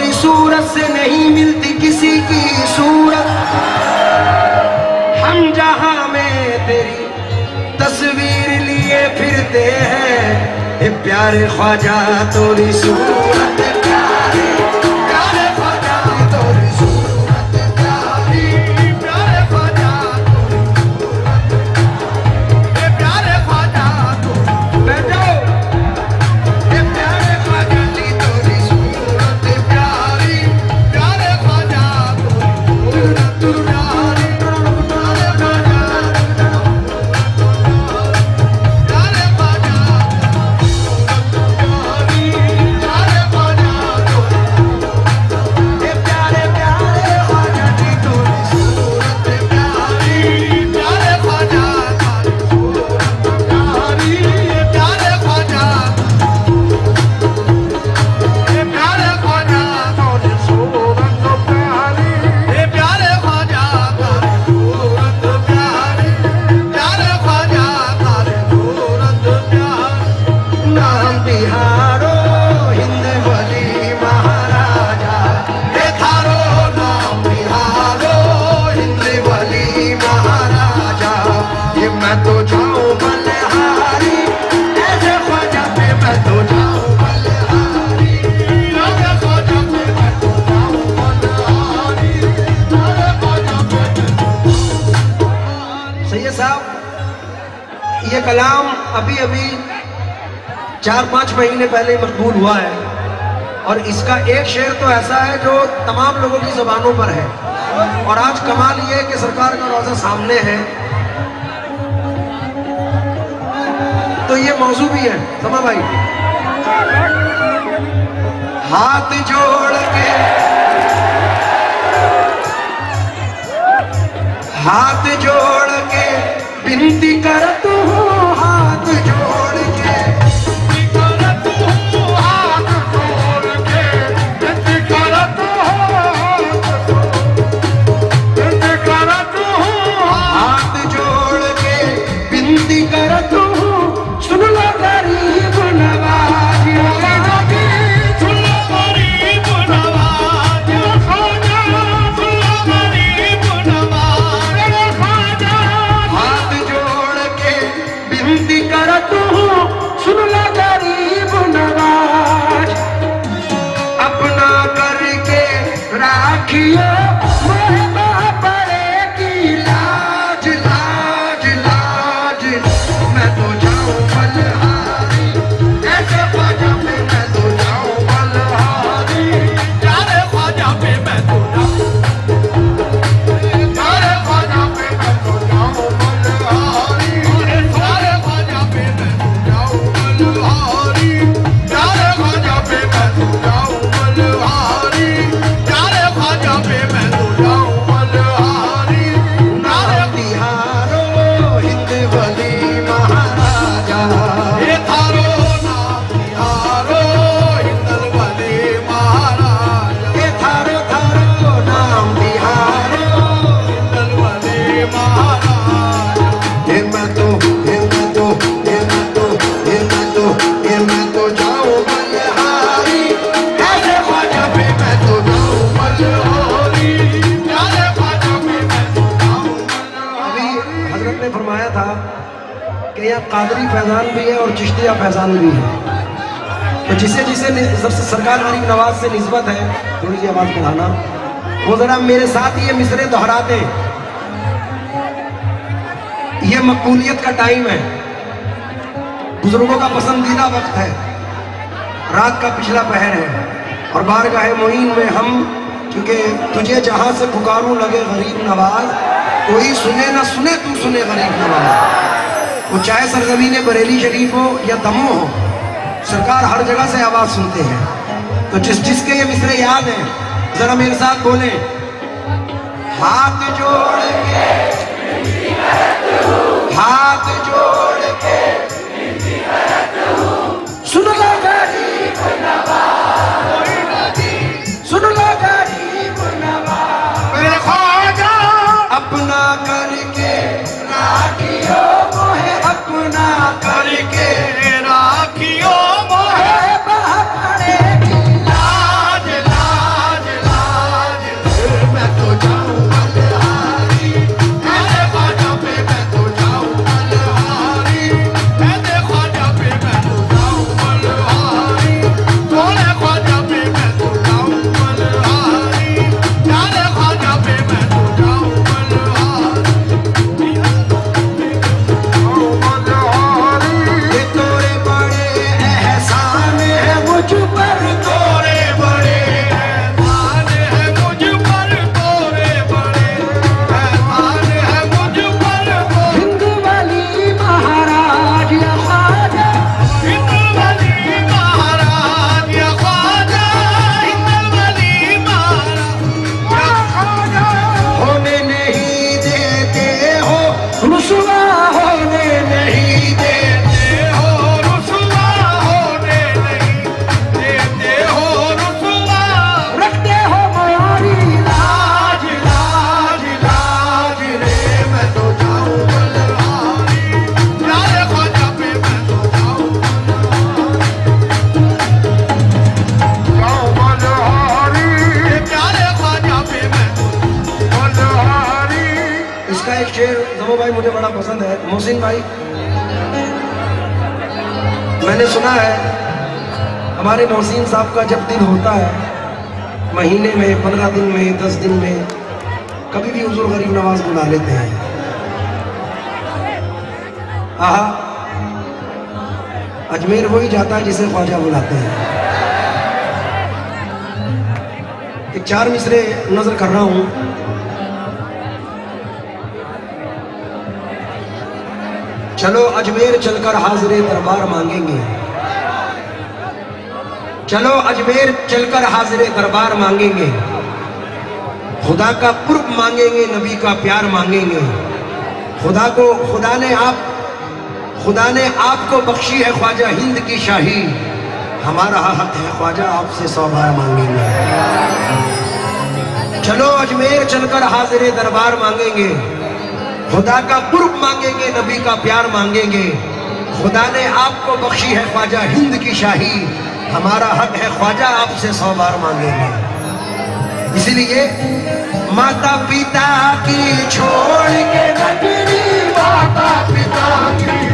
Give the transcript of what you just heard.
तुम्हारी सूरत से नहीं मिलती किसी की सूरत, हम जहां में तेरी तस्वीर लिए फिरते हैं, ये प्यारे ख्वाजा तोरी सूरत कलाम अभी अभी 4-5 महीने पहले मकबूल हुआ है और इसका एक शेर तो ऐसा है जो तमाम लोगों की ज़बानों पर है। और आज कमाल ये है कि सरकार का रोज़ा सामने है तो ये मौजू भी है। समा भाई हाथ जोड़ के, हाथ जोड़ के विनती करत हूँ, हाथ जोड़ के विनती करत हूँ, हाथ जोड़ के विनती करत हूँ, विनती करत हूँ, हाथ जोड़ के विनती करत हूँ, सुन लो गरीब नवाज, सुन लो गरीब नवाज, सुन लो गरीब नवाज, हाथ जोड़ के विनती करत हूँ, सुन लो गरीब नवाज, अपना करके राखियो कादरी फैजान भी है और चिश्तिया फैजान भी है। तो जिसे जिसे सबसे सरकार गरीब नवाज से निस्बत है, थोड़ी सी आवाज बढ़ाना, वो जरा मेरे साथ ये मिसरे दोहराते। ये मकबूलियत का टाइम है, बुजुर्गों का पसंदीदा वक्त है, रात का पिछला पहर है और बारगाह है मोइन में हम, क्योंकि तुझे जहां से पुकारूं लगे गरीब नवाज, कोई सुने ना सुने तू सुने गरीब नवाज। वो चाहे सरजमीन बरेली शरीफ हो या दमोह हो, सरकार हर जगह से आवाज़ सुनते हैं। तो जिस जिसके ये मिसरे याद हैं जरा मेरे साथ बोले, हाथ जोड़ के, हाथ जोड़ के, सुन लो गरीब नवाज, सुन लो गरीब नवाज, अपना करके राखियो, अपना करके राखियो मोहे बहने की लाज लाज। मुझे बड़ा पसंद है। मोहसिन भाई, मैंने सुना है हमारे मोहसिन साहब का जब दिल होता है महीने में, 15 दिन में, 10 दिन में कभी भी हुजूर गरीब नवाज बुला लेते हैं। आहा, अजमेर हो ही जाता है जिसे ख्वाजा बुलाते हैं। एक 4 मिसरे नजर कर रहा हूं। चलो अजमेर चलकर हाजिरे दरबार मांगेंगे, चलो अजमेर चलकर हाजिरे दरबार मांगेंगे, खुदा का कुर्ब मांगेंगे, नबी का प्यार मांगेंगे। खुदा को, खुदा ने आपको बख्शी है ख्वाजा हिंद की शाही, हमारा हक है ख्वाजा आपसे 100 बार मांगेंगे। चलो अजमेर चलकर हाजिरे दरबार मांगेंगे, खुदा का कुर्ब मांगेंगे, नबी का प्यार मांगेंगे। खुदा ने आपको बख्शी है ख्वाजा हिंद की शाही, हमारा हक है ख्वाजा आपसे 100 बार मांगेंगे। इसलिए माता पिता की छोड़ के, माता पिता की